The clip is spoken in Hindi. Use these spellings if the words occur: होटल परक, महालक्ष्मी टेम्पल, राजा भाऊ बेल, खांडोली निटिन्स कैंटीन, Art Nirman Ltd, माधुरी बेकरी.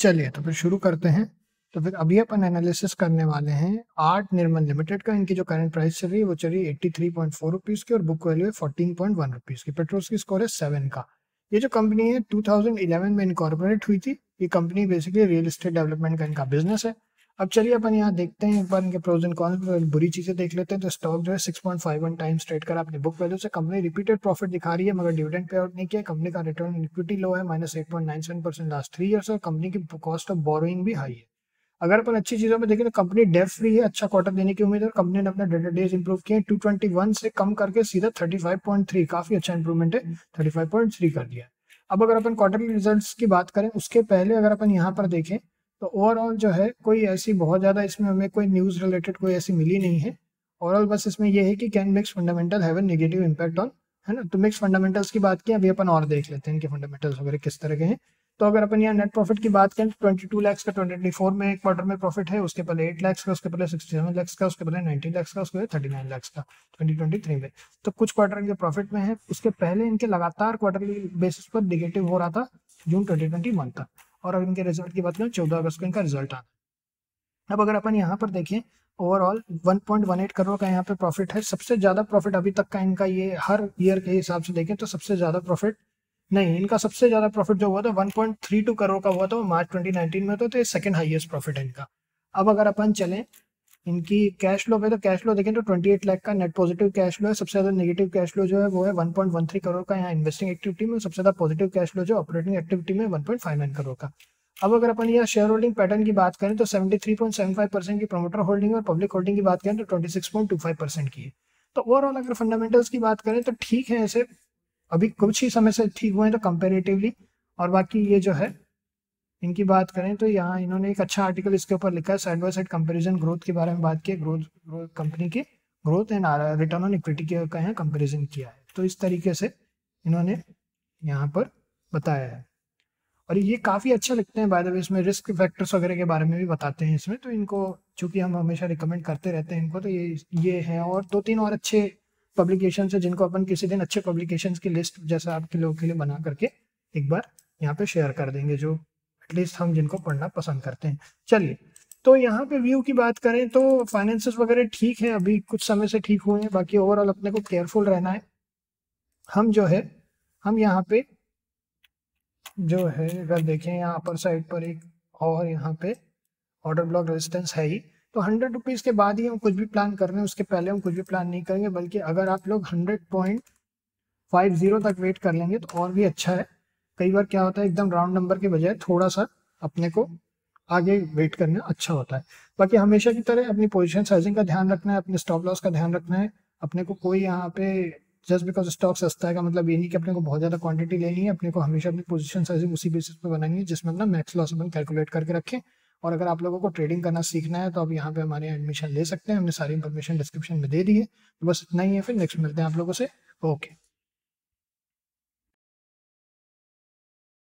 चलिए तो फिर शुरू करते हैं। तो फिर अभी अपन एनालिसिस करने वाले हैं आर्ट निर्मल लिमिटेड का। इनकी जो करंट प्राइस चल रही है वो चल रही है 83.4 रुपीस की और बुक वैल्यू है 14.1 रुपीस की। पेट्रोस की स्कोर है 7 का। ये जो कंपनी है 2011 में इनकॉर्पोरेट हुई थी। ये company basically real estate development का इनका बिजनेस है। अब चलिए अपन यहाँ देखते हैं एक बार इनके प्रोज एंड कॉन्स, बुरी चीजें देख लेते हैं। तो स्टॉक जो है 6.51 टाइम्स ट्रेड करा अपनी बुक वैल्यू से। कंपनी रिपीटेड प्रॉफिट दिखा रही है मगर डिविडेंड पे आउट नहीं किया। कंपनी का रिटर्न ऑन इक्विटी लो है -8.97% लास्ट 3 ईयर्स और कंपनी की कॉस्ट ऑफ बोरोइंग भी हाई है। अगर अपन अच्छी चीजों में देखें तो कंपनी डेट फ्री है, अच्छा क्वार्टर देने की उम्मीद है। कंपनी ने अपना डेट डेज इंप्रूव किए 221 से कम करके सीधा 35.3, काफी अच्छा इंप्रूवमेंट है, 35.3 कर दिया। अब अगर अपन क्वार्टरली रिजल्ट्स की बात करें उसके पहले अगर अपन यहाँ पर देखें तो ओवरऑल जो है कोई ऐसी बहुत ज़्यादा इसमें हमें कोई न्यूज़ रिलेटेड कोई ऐसी मिली नहीं है। ओवरऑल बस इसमें यह है कि can mix fundamental have a negative impact on, है ना। तो मिक्स फंडामेंटल्स की बात की, अभी अपन और देख लेते हैं इनके फंडामेंटल्स वगैरह किस तरह के हैं। तो अगर अपन यहाँ नेट प्रॉफिट की बात करें 22 लाख का 2024 में एक क्वार्टर में प्रॉफिट है, उसके पहले 8 लाख का, उसके पहले 67 लाख का, उसके पहले 90 लाख का, उसके पहले 39 लाख का 2023 में। तो कुछ क्वार्टर इनके प्रॉफिट में है, उसके पहले इनके लगातार क्वार्टरली बेसिस पर निगेटिव हो रहा था जून 2021 तक। और अब इनके रिजल्ट की बात करें 14 अगस्त को इनका रिजल्ट आना। अब अगर अपन यहाँ पर देखें ओवरऑल 1.18 करोड़ का यहाँ पे प्रॉफिट है। सबसे ज्यादा प्रॉफिट अभी तक का इनका, ये हर ईयर के हिसाब से देखें तो सबसे ज्यादा प्रॉफिट नहीं, इनका सबसे ज्यादा प्रॉफिट जो हुआ था 1.32 करोड़ का हुआ था मार्च 2019 में। तो ये सेकंड हाईएस्ट प्रॉफिट है इनका। अब अगर अपन चलें इनकी कैश फ्लो पे तो कैश फ्लो देखें तो 28 लाख का नेट पॉजिटिव कैश फ्लो है। सबसे ज्यादा नेगेटिव कैश फ्लो जो है वो है 1.13 करोड़ का यहाँ इन्वेस्टिंग एक्टिविटी में। सबसे ज्यादा पॉजिटिव कैश फ्लो जो ऑपरेटिंग एक्टिविटी में 1.59 करोड़ का। अब अगर अपन यहाँ शेयर होल्डिंग पैटर्न की बात करें तो 73.75% की प्रोमोटर होल्डिंग और पब्लिक होल्डिंग की बात करें तो 26.25% की है। तो ओवरऑल अगर फंडामेंटल्स की बात करें तो ठीक है, ऐसे अभी कुछ ही समय से ठीक हुए हैं तो कंपेरेटिवली। और बाकी ये जो है इनकी बात करें तो यहाँ इन्होंने एक अच्छा आर्टिकल इसके ऊपर लिखा है, side by side comparison growth के बारे में बात की, ग्रोथ कंपनी के growth and return on equity का यहाँ कंपैरिजन किया है। तो इस तरीके से इन्होंने यहाँ पर बताया है और ये काफ़ी अच्छा लिखते हैं। बाय द वे इसमें रिस्क फैक्टर्स वगैरह के बारे में भी बताते हैं इसमें, तो इनको चूँकि हम हमेशा रिकमेंड करते रहते हैं इनको। तो ये है और 2-3 और अच्छे पब्लिकेशन है जिनको अपन किसी दिन अच्छे पब्लिकेशन की लिस्ट जैसा आपके लोगों के लिए बना करके एक बार यहाँ पे शेयर कर देंगे, जो एटलीस्ट हम जिनको पढ़ना पसंद करते हैं। चलिए तो यहाँ पे व्यू की बात करें तो फाइनेंसेस वगैरह ठीक है, अभी कुछ समय से ठीक हुए हैं। बाकी ओवरऑल अपने को केयरफुल रहना है। हम यहाँ पे जो है अगर देखें यहाँ अपर साइड पर एक और यहाँ पे ऑर्डर ब्लॉक रेजिस्टेंस है ही, तो 100 रुपीज़ के बाद ही हम कुछ भी प्लान कर रहे हैं, उसके पहले हम कुछ भी प्लान नहीं करेंगे। बल्कि अगर आप लोग 100.50 तक वेट कर लेंगे तो और भी अच्छा है। कई बार क्या होता है एकदम राउंड नंबर के बजाय थोड़ा सा अपने को आगे वेट करना अच्छा होता है। बाकी हमेशा की तरह अपनी पोजीशन साइजिंग का ध्यान रखना है, अपने स्टॉप लॉस का ध्यान रखना है। अपने को कोई यहाँ पे जस्ट बिकॉज स्टॉक सस्ता है का मतलब ये नहीं कि अपने को बहुत ज़्यादा क्वांटिटी लेनी है। अपने को हमेशा अपनी पोजीशन साइजिंग उसी बेसिस पर बनानी है जिसमें अपना मैक्स लॉस अपन कैलकुलेट करके रखें। और अगर आप लोगों को ट्रेडिंग करना सीखना है तो आप यहाँ पे हमारे एडमिशन ले सकते हैं। हमने सारी इन्फॉर्मेशन डिस्क्रिप्शन में दे दी है। तो बस इतना ही है, फिर नेक्स्ट मिलते हैं आप लोगों से। ओके।